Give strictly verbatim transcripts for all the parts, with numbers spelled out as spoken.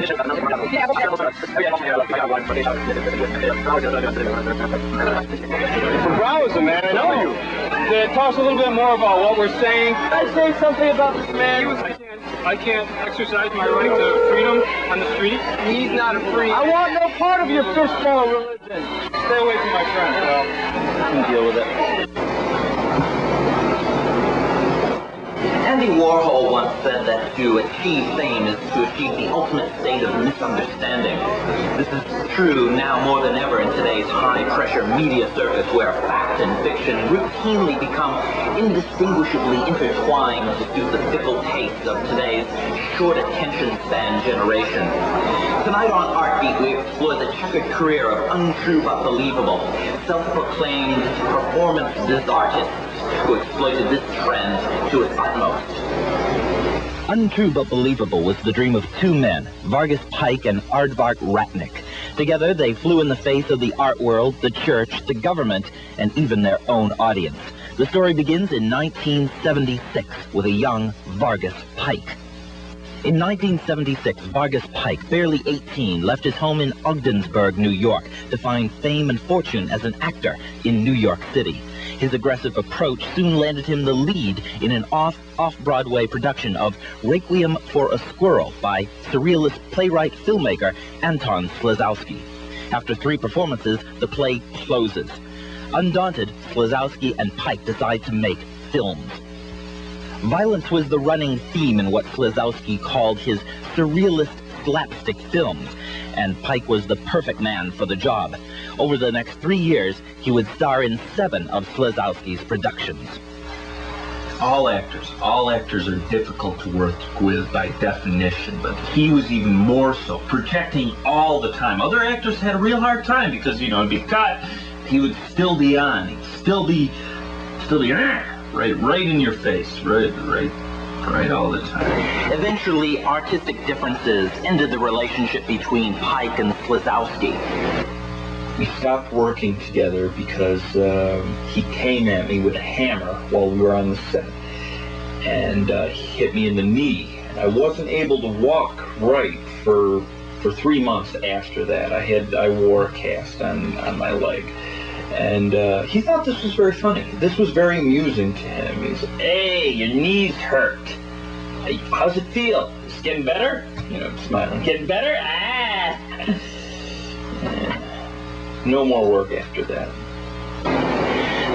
For Browsism, man, I know you. Then talk a little bit more about what we're saying. I say something about this man. I can't, I can't exercise my right to freedom on the street. He's not a free. I want no part of your fishbowl religion. Stay away from my friend, pal. You can deal with it. Andy Warhol once said that to achieve fame is to achieve the ultimate state of misunderstanding. This is true now more than ever in today's high-pressure media circus, where fact and fiction routinely become indistinguishably intertwined to suit the fickle tastes of today's short attention span generation. Tonight on Artbeat, we explore the checkered career of Untrue but Believable, self-proclaimed performance artists who exploited this trend to its utmost. Untrue but Believable was the dream of two men, Vargus Pike and Arthur Ratnik. Together, they flew in the face of the art world, the church, the government, and even their own audience. The story begins in nineteen seventy-six with a young Vargus Pike. In nineteen seventy-six, Vargus Pike, barely eighteen, left his home in Ogdensburg, New York, to find fame and fortune as an actor in New York City. His aggressive approach soon landed him the lead in an off, off-Broadway production of Requiem for a Squirrel by surrealist playwright-filmmaker Anton Slezowski. After three performances, the play closes. Undaunted, Slezowski and Pike decide to make films. Violence was the running theme in what Slezowski called his surrealist slapstick films, and Pike was the perfect man for the job. Over the next three years, he would star in seven of Slezowski's productions. All actors, all actors are difficult to work with by definition, but he was even more so, projecting all the time. Other actors had a real hard time because, you know, it'd be cut, he would still be on, he'd still be, still be, right, right in your face, right, right. Right all the time. Eventually, artistic differences ended the relationship between Pike and Slezowski. We stopped working together because um, he came at me with a hammer while we were on the set, and uh, he hit me in the knee. I wasn't able to walk right for for three months after that. I had I wore a cast on on my leg. And uh, he thought this was very funny. This was very amusing to him. He said, "Hey, your knees hurt. Hey, how's it feel? It's getting better?" You know, smiling. Getting better? Ah! Yeah. No more work after that.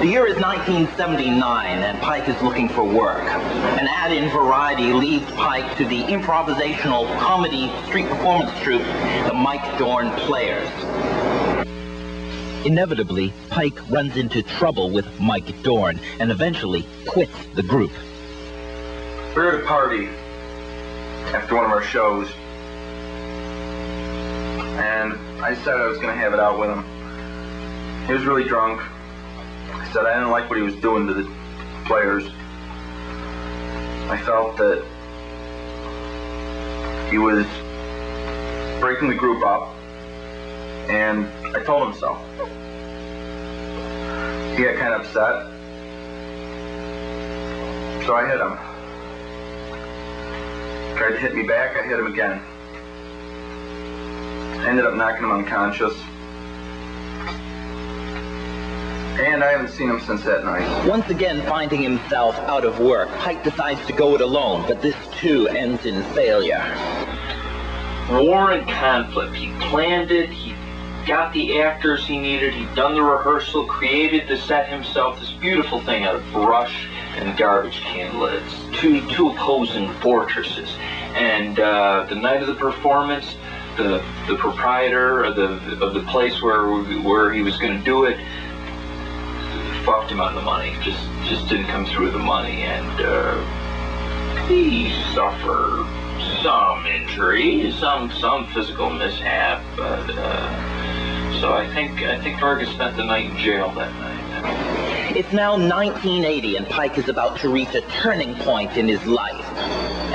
The year is nineteen seventy-nine, and Pike is looking for work. An ad in Variety leads Pike to the improvisational comedy street performance troupe, The Mike Dorn Players. Inevitably, Pike runs into trouble with Mike Dorn and eventually quits the group. We were at a party after one of our shows, and I decided I was going to have it out with him. He was really drunk. I said I didn't like what he was doing to the players. I felt that he was breaking the group up, and I told him so. He got kind of upset, so I hit him. He tried to hit me back, I hit him again. I ended up knocking him unconscious, and I haven't seen him since that night. Once again finding himself out of work, Pike decides to go it alone, but this too ends in failure. War and conflict. He planned it, he got the actors he needed, he'd done the rehearsal, created the set himself, this beautiful thing out of brush and garbage can lids, two, two opposing fortresses. And uh, the night of the performance, the, the proprietor of the, of the place where, where he was going to do it fucked him on the money, just, just didn't come through with the money, and uh, he suffered some injury, some, some physical mishap, but uh, so I think I think Vargus spent the night in jail that night. It's now nineteen eighty, and Pike is about to reach a turning point in his life.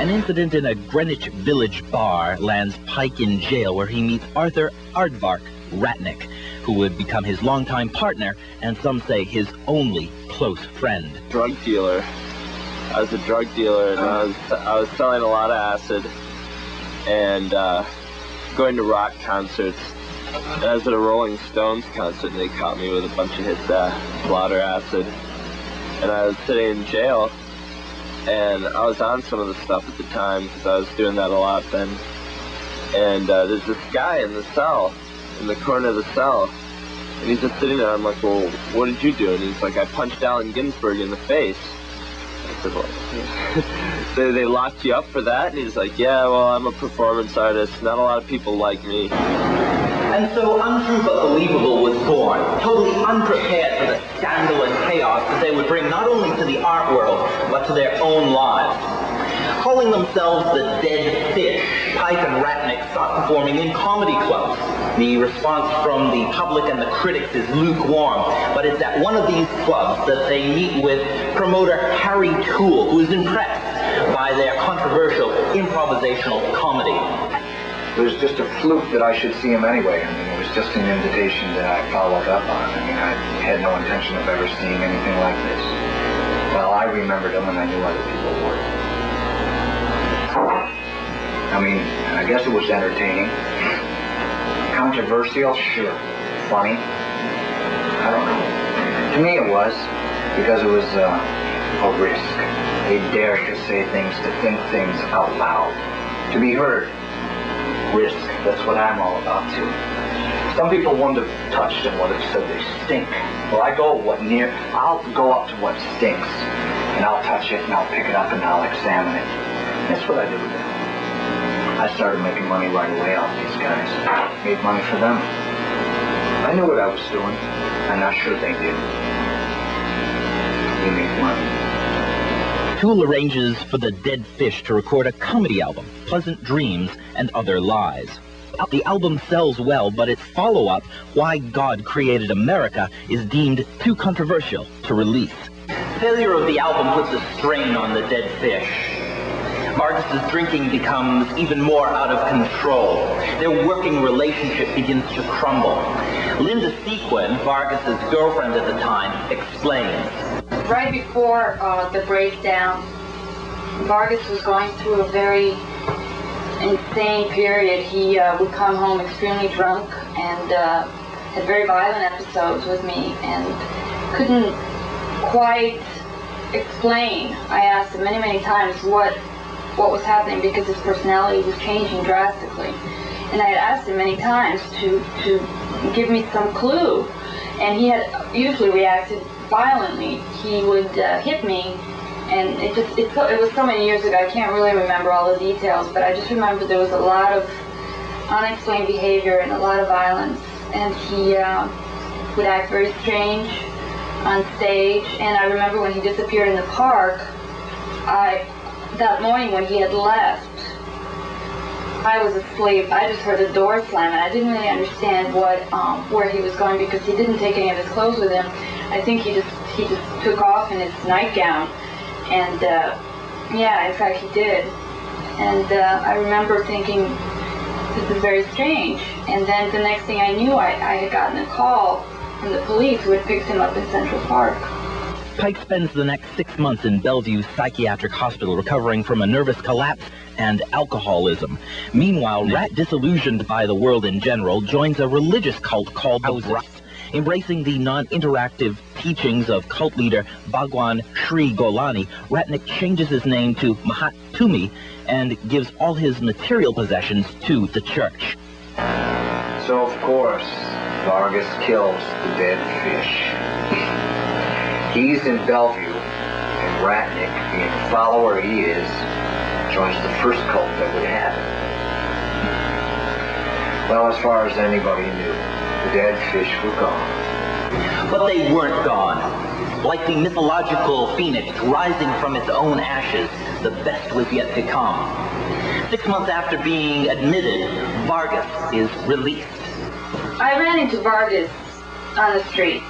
An incident in a Greenwich Village bar lands Pike in jail, where he meets Arthur Aardvark Ratnik, who would become his longtime partner and some say his only close friend. Drug dealer. I was a drug dealer, and uh, I was I was selling a lot of acid, and uh, going to rock concerts. I was at a Rolling Stones concert and they caught me with a bunch of hits of blotter acid. And I was sitting in jail, and I was on some of the stuff at the time because I was doing that a lot then. And uh, there's this guy in the cell, in the corner of the cell, and he's just sitting there. I'm like, well, what did you do? And he's like, I punched Allen Ginsberg in the face. I said, well, they, they locked you up for that? And he's like, yeah, well, I'm a performance artist. Not a lot of people like me. And so Untrue but Believable was born, totally unprepared for the scandal and chaos that they would bring not only to the art world, but to their own lives. Calling themselves the Dead Fish, Pike and Ratnik start performing in comedy clubs. The response from the public and the critics is lukewarm, but it's at one of these clubs that they meet with promoter Harry Toole, who is impressed by their controversial improvisational comedy. It was just a fluke that I should see him anyway. I mean, it was just an invitation that I followed up on. I mean, I had no intention of ever seeing anything like this. Well, I remembered him and I knew other people would. I mean, I guess it was entertaining. Controversial? Sure. Funny? I don't know. To me it was, because it was uh, a risk. They dared to say things, to think things out loud, to be heard. Risk. That's what I'm all about, too. Some people wouldn't have touched and would have said they stink. Well, I go what near, I'll go up to what stinks, and I'll touch it, and I'll pick it up, and I'll examine it. That's what I did with it. I started making money right away off these guys. Made money for them. I knew what I was doing. I'm not sure they did. You make money. Toole arranges for the Dead Fish to record a comedy album, Pleasant Dreams and Other Lies. The album sells well, but its follow-up, Why God Created America, is deemed too controversial to release. Failure of the album puts a strain on the Dead Fish. Vargus' drinking becomes even more out of control. Their working relationship begins to crumble. Linda Sequin, Vargus' girlfriend at the time, explains. Right before uh, the breakdown, Vargus was going through a very insane period. He uh, would come home extremely drunk and uh, had very violent episodes with me and couldn't quite explain. I asked him many, many times what, what was happening because his personality was changing drastically. And I had asked him many times to, to give me some clue. And he had usually reacted violently. He would uh, hit me, and it just it, it was so many years ago, I can't really remember all the details, but I just remember there was a lot of unexplained behavior and a lot of violence, and he uh, would act very strange on stage. And I remember when he disappeared in the park, I that morning when he had left, I was asleep. I just heard the door slam, and I didn't really understand what um, where he was going because he didn't take any of his clothes with him. I think he just he just took off in his nightgown, and uh, yeah, in fact he did. And uh, I remember thinking this is very strange. And then the next thing I knew, I, I had gotten a call from the police who had picked him up in Central Park. Pike spends the next six months in Bellevue Psychiatric Hospital recovering from a nervous collapse and alcoholism. Meanwhile, Rat, disillusioned by the world in general, joins a religious cult called Browsism, embracing the non-interactive teachings of cult leader Bhagwan Shri Golani. Ratnik changes his name to Mahatumi and gives all his material possessions to the church. So, of course, Vargus kills the Dead Fish. He's in Bellevue, and Ratnik, being a follower he is, joins the first cult that would have it. Well, as far as anybody knew, the Dead Fish were gone. But they weren't gone. Like the mythological phoenix rising from its own ashes, the best was yet to come. Six months after being admitted, Vargus is released. I ran into Vargus on the street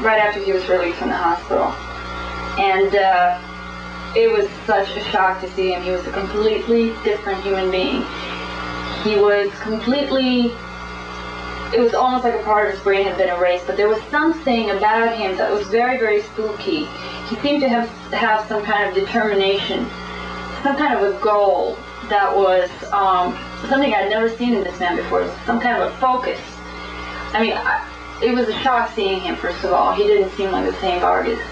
right after he was released from the hospital. And uh, it was such a shock to see him. He was a completely different human being. He was completely, it was almost like a part of his brain had been erased, but there was something about him that was very, very spooky. He seemed to have, have some kind of determination, some kind of a goal that was um, something I'd never seen in this man before, some kind of a focus. I mean, I, it was a shock seeing him, first of all. He didn't seem like the same artist.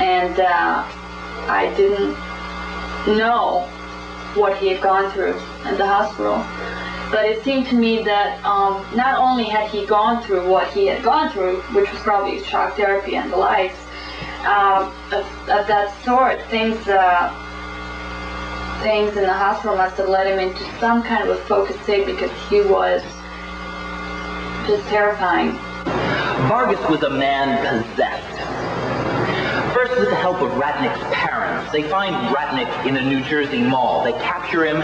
And uh, I didn't know what he had gone through at the hospital. But it seemed to me that um, not only had he gone through what he had gone through, which was probably shock therapy and the likes, uh, of, of that sort, things uh, things in the hospital must have led him into some kind of a focused state, because he was just terrifying. Vargus was a man possessed. First, with the help of Ratnik's parents, they find Ratnik in a New Jersey mall. They capture him,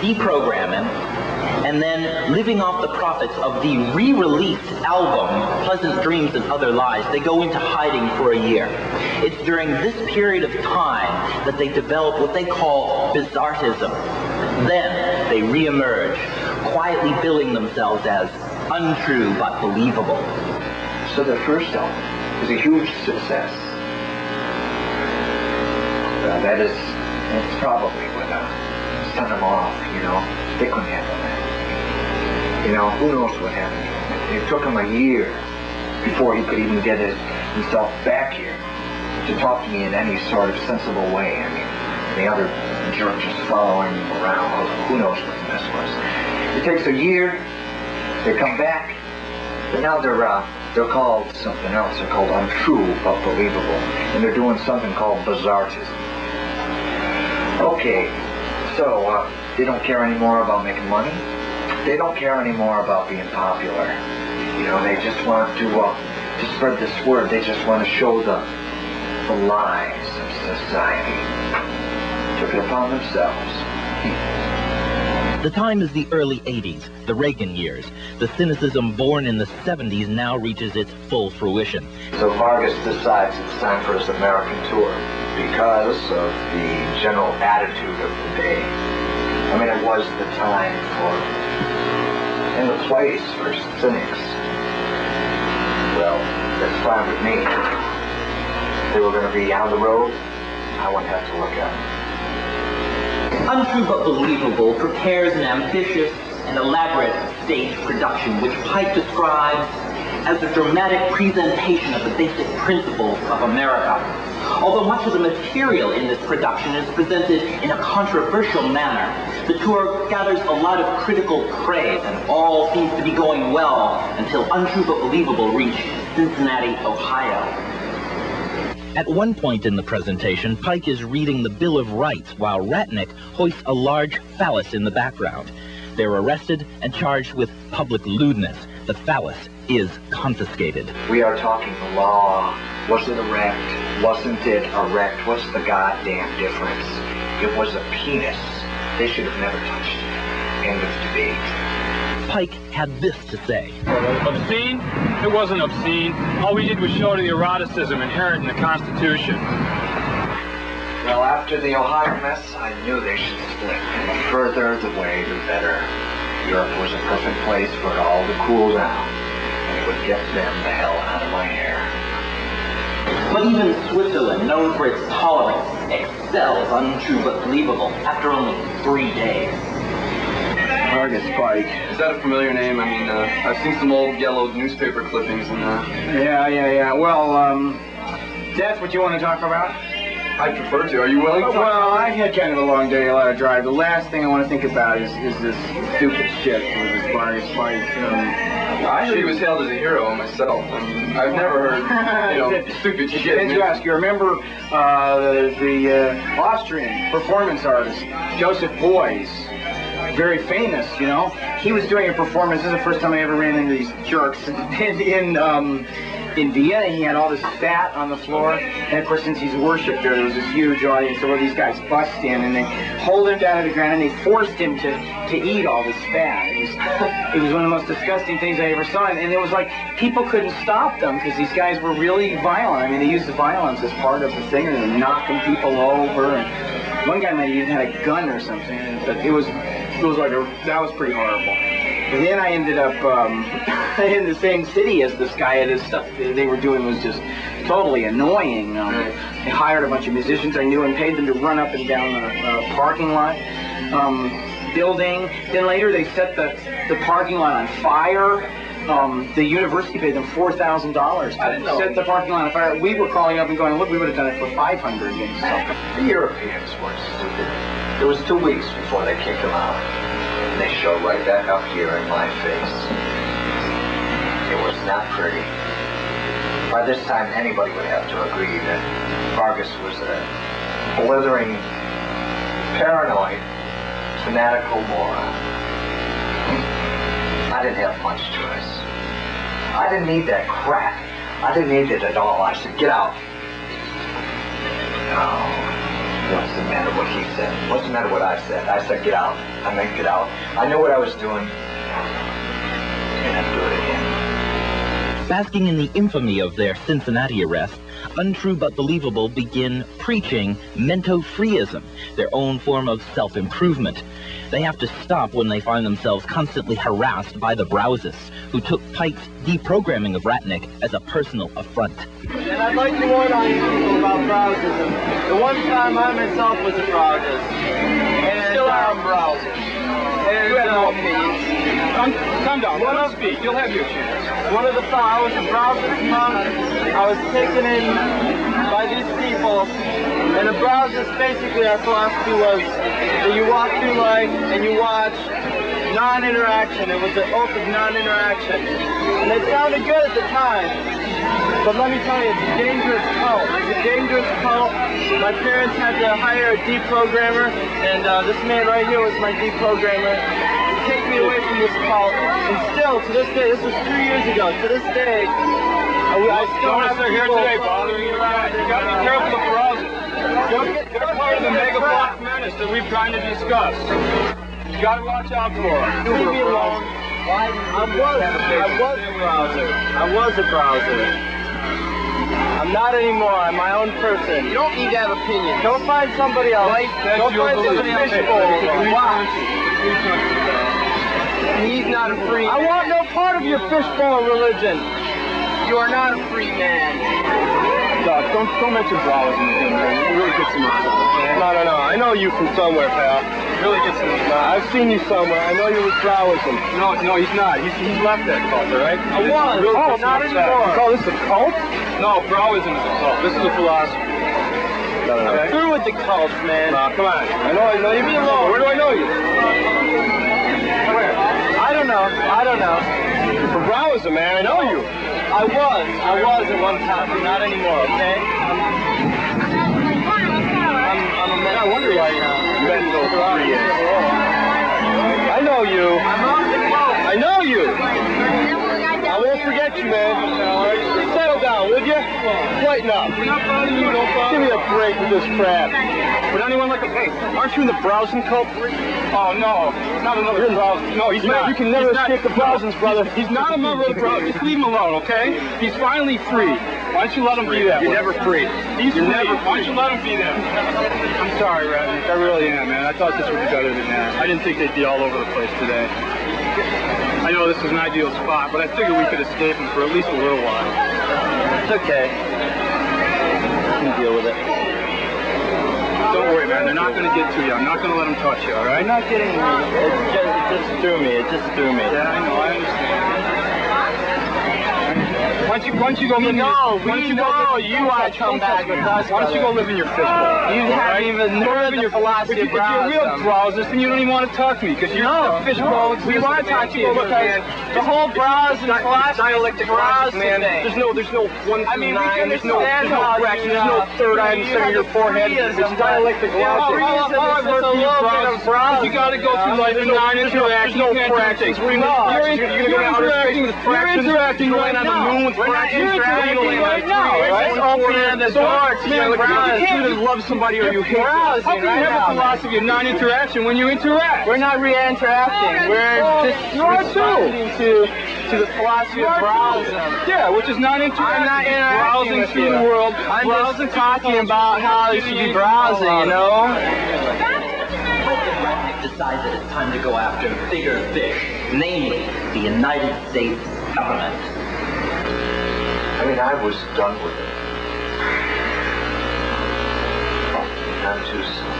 deprogram him, and then, living off the profits of the re-released album, Pleasant Dreams and Other Lies, they go into hiding for a year. It's during this period of time that they develop what they call bizarreism. Then, they re-emerge, quietly billing themselves as untrue but believable. So their first album is a huge success. Uh, that is, it's probably what uh, sent them off, you know, they couldn't handle that. You know, who knows what happened. It took him a year before he could even get his, himself back here to talk to me in any sort of sensible way. I mean, the other jerk just following him around. Who knows what the mess was. It takes a year. They come back, but now they're uh, they're called something else. They're called untrue but believable, and they're doing something called bizarreism. Okay, so uh, they don't care anymore about making money. They don't care anymore about being popular. You know, they just want to, uh, to spread this word. They just want to show the, the lies of society. Took it upon themselves. The time is the early eighties, the Reagan years. The cynicism born in the seventies now reaches its full fruition. So Vargus decides it's time for his American tour because of the general attitude of the day. I mean, it was the time for... and the place for cynics. Well, that's fine with me. If they were going to be on the road, I wouldn't have to look out. Untrue but Believable prepares an ambitious and elaborate stage production, which Pike describes as a dramatic presentation of the basic principles of America. Although much of the material in this production is presented in a controversial manner, the tour gathers a lot of critical praise, and all seems to be going well until Untrue but Believable reached Cincinnati, Ohio. At one point in the presentation, Pike is reading the Bill of Rights while Ratnik hoists a large phallus in the background. They're arrested and charged with public lewdness. The phallus is confiscated. We are talking the law. Was it erect? Wasn't it erect? What's the goddamn difference? It was a penis. They should have never touched it. End of debate. Pike had this to say. Obscene? It wasn't obscene. All we did was show the eroticism inherent in the Constitution. Well, after the Ohio mess, I knew they should split. And the further the way, the better. Europe was a perfect place for it all to cool down, and it would get them the hell out of my hair. But even Switzerland, known for its tolerance, excels Untrue but Believable after only three days. Vargus Pike. Is that a familiar name? I mean, uh, I've seen some old yellow newspaper clippings and that. Yeah, yeah, yeah. Well, um, that's what you want to talk about? I prefer to. Are you willing to? Oh, well, I had kind of a long day, a lot of drive. The last thing I want to think about is, is this stupid shit with this Vargus Pike. Um, I heard he was hailed as a hero myself. I mean, I've never heard, you know, stupid shit. And you ask, you remember uh, the, the uh, Austrian performance artist, Joseph Boyce, very famous, you know? He was doing a performance. This is the first time I ever ran into these jerks in... in um, in Vienna, he had all this fat on the floor, and of course, since he's worshipped there, there was this huge audience, so all these guys bust in, and they hold him down to the ground, and they forced him to, to eat all this fat. It was, it was one of the most disgusting things I ever saw, and, and it was like, people couldn't stop them, because these guys were really violent. I mean, they used the violence as part of the thing, and they're knocking people over, and one guy might have even had a gun or something, but it was, it was like, a, that was pretty horrible. And then I ended up um, in the same city as this guy, and his stuff they were doing was just totally annoying. Um, I hired a bunch of musicians I knew and paid them to run up and down the uh, parking lot. Um, building. Then later they set the, the parking lot on fire. Um, the university paid them four thousand dollars to set the parking lot on fire. We were calling up and going, look, we would have done it for five hundred. The Europeans were stupid. It was two weeks before they kicked them out. And they showed right back up here in my face. It was not pretty. By this time, anybody would have to agree that Vargus was a blithering, paranoid, fanatical moron. I didn't have much choice. I didn't need that crap. I didn't need it at all. I said, get out. No. What's the matter what he said? What's the matter what I said? I said, get out. I meant get out. I knew what I was doing. And I'd do it again. Basking in the infamy of their Cincinnati arrest, Untrue but Believable begin preaching mentofreism, their own form of self-improvement. They have to stop when they find themselves constantly harassed by the Browsists, who took Pike's deprogramming of Ratnik as a personal affront. And I'd like to warn all you people about Browsism. The one time I myself was a Browsist, and still I'm a Browsist. You have no opinions. Come, come down, let us speak. You'll have your chance. One of the files of Browsist monks. I was taken in by these people, and the Browsers, basically our philosophy was that you walk through life and you watch non-interaction. It was the oath of non-interaction. And it sounded good at the time, but let me tell you, it's a dangerous cult. It's a dangerous cult. My parents had to hire a deprogrammer, and uh, this man right here was my deprogrammer. Take me away from this cult, and still, to this day, this was three years ago, to this day, I, I still have people here today bothering you around. You gotta be careful of the Browsers. They're part of the mega block menace that we've tried to discuss. You gotta watch out for them. Leave me alone. I was, I was a Browser. I was a Browser. I'm not anymore. I'm my own person. You don't need to have opinions. Don't find somebody else. Right? Don't find somebody else. He's not a free man. I want no part of your fishbowl religion. You are not a free man. Doc, don't, don't mention Browsism again, man. It really gets in the mouth. No, no, no. I know you from somewhere, pal. It really gets in the mouth. I've seen you somewhere. I know you're with Browsism. No, no, he's not. He's, he's left that cult, all right? I was. Really oh, not anymore. You call this a cult? No, Browsism is a cult. This is a philosophy. No, no, no. I'm through with the cults, man. No, come on. I know I know you. Leave me alone. Where do I know you? Where? I don't know. I don't know. You're from Browsism, man. I know you. I was. I was at one time. I'm not anymore, okay? I'm, I'm, I'm a man. I wonder why you're mental free. I know you. I'm on the cult. I know you. I won't forget you, man. Down, would you? Lighten up. We're not bothering you, don't bother. Give me a break with this crap. Would anyone like a hey, aren't you in the Browsing cult? Oh, no. Not another Browsing. No, he's not. You can never escape the Browsings, brother. He's not a member of the Browsing. Just leave him alone, okay? He's finally free. Why don't you let him be that way? You're never free. He's free. Why don't you let him be that way? I'm sorry, Ratnik. I really am, man. I thought this would be better than that. I didn't think they'd be all over the place today. I know this is an ideal spot, but I figured we could escape him for at least a little while. It's okay. I can deal with it. Don't worry, man. They're not going to get to you. I'm not going to let them touch you, all right? I'm not getting me. It just, it just threw me. It just threw me. Yeah, I know. I understand. Why don't you, why don't you go live in your... We know. We know you want to come back with us. Why don't you go live in your fishbowl? You haven't even learned the philosophy of Browsism. If you're a real Browsist, then you don't even want to talk to me, because you're a fishbowl. We want to talk to you, because... The whole Browsism philosophy is Browsism, man. There's no, there's no one through nine, there's no correction, there's no third eye in the center of your forehead. It's dialectic logic. All I've learned from you Browsism is you gotta go through life with nine interactions, there's no fractions. You're interacting with fractions. You're interacting right now. You're interacting right now. Let's open the door to your Browsism. You can't just love somebody or you hate them. How can you have a philosophy of non-interaction when you interact? We're not re-interacting. We're just responding to To, to the philosophy of Browsism. Yeah, which is not interacting. I'm not interacting browsing through the world. I'm browsing just talking about how you should be browsing, you know? Ratnik decides that it's time to go after a bigger fish, namely the United States government. I mean, I was done with it. Not too soon.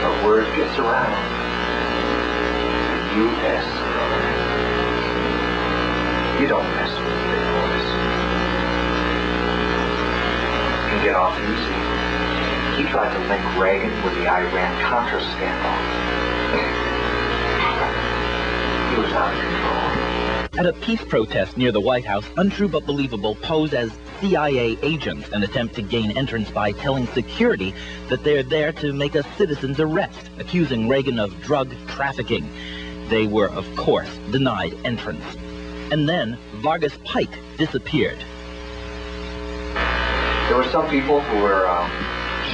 A word gets around. U S dollars. You don't mess with the big boys. You can get off easy. He tried to link Reagan with the Iran-Contra scandal. He was out of control. At a peace protest near the White House, Untrue but Believable posed as C I A agents and attempt to gain entrance by telling security that they're there to make a citizen's arrest, accusing Reagan of drug trafficking. They were, of course, denied entrance. And then Vargus Pike disappeared. There were some people who were um,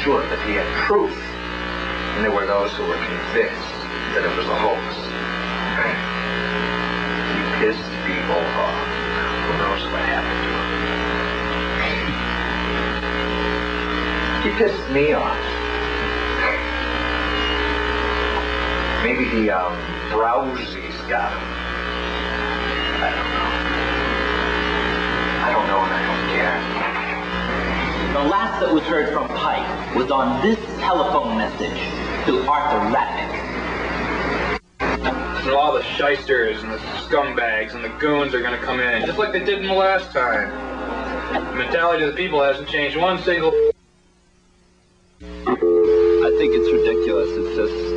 sure that he had proof, and there were those who were convinced that it was a hoax. He pissed people off. Who knows what happened to him? He pissed me off. Maybe the um, Browsies got him. I don't know. I don't know and I don't care. The last that was heard from Pike was on this telephone message to Arthur Ratnik. So all the shysters and the scumbags and the goons are going to come in, just like they did in the last time. The mentality of the people hasn't changed one single... I think it's ridiculous. It's just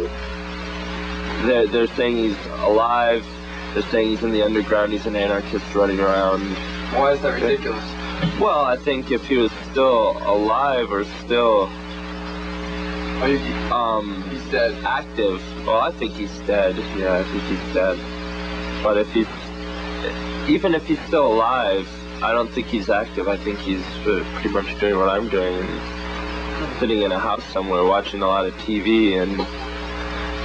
they're, they're saying he's alive. They're saying he's in the underground. He's an anarchist running around. Why is that ridiculous? Well, I think if he was still alive or still um he's dead. active. Well, I think he's dead. Yeah, I think he's dead. But if he's even if he's still alive, I don't think he's active. I think he's pretty much doing what I'm doing. Sitting in a house somewhere watching a lot of T V and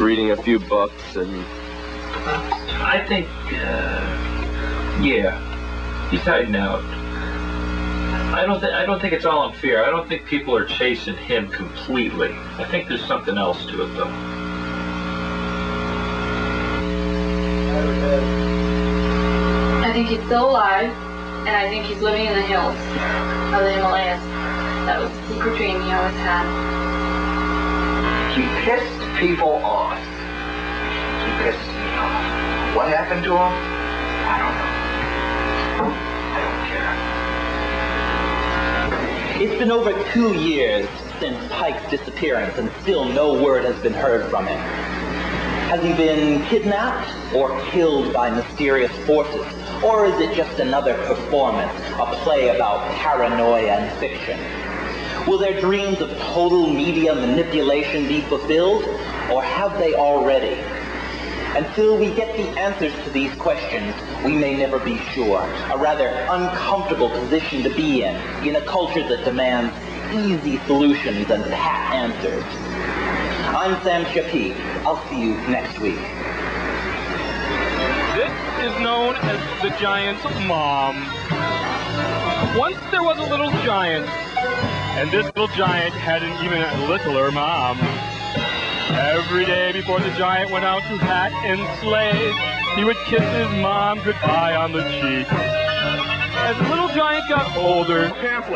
reading a few books and... I think, uh, yeah, he's hiding out. I don't, th I don't think it's all in fear. I don't think people are chasing him completely. I think there's something else to it, though. I think he's still alive, and I think he's living in the hills of the Himalayas. That was the secret dream he always had. He pissed people off. He pissed me off. What happened to him? I don't know. I don't care. It's been over two years since Pike's disappearance, and still no word has been heard from him. Has he been kidnapped or killed by mysterious forces? Or is it just another performance, a play about paranoia and fiction? Will their dreams of total media manipulation be fulfilled, or have they already? Until we get the answers to these questions, we may never be sure. A rather uncomfortable position to be in, in a culture that demands easy solutions and pat answers. I'm Sam Chappie. I'll see you next week. This is known as the Giant's Mom. Once there was a little giant, and this little giant had an even littler mom. Every day before the giant went out to hat and sleigh, he would kiss his mom goodbye on the cheek. As the little giant got older,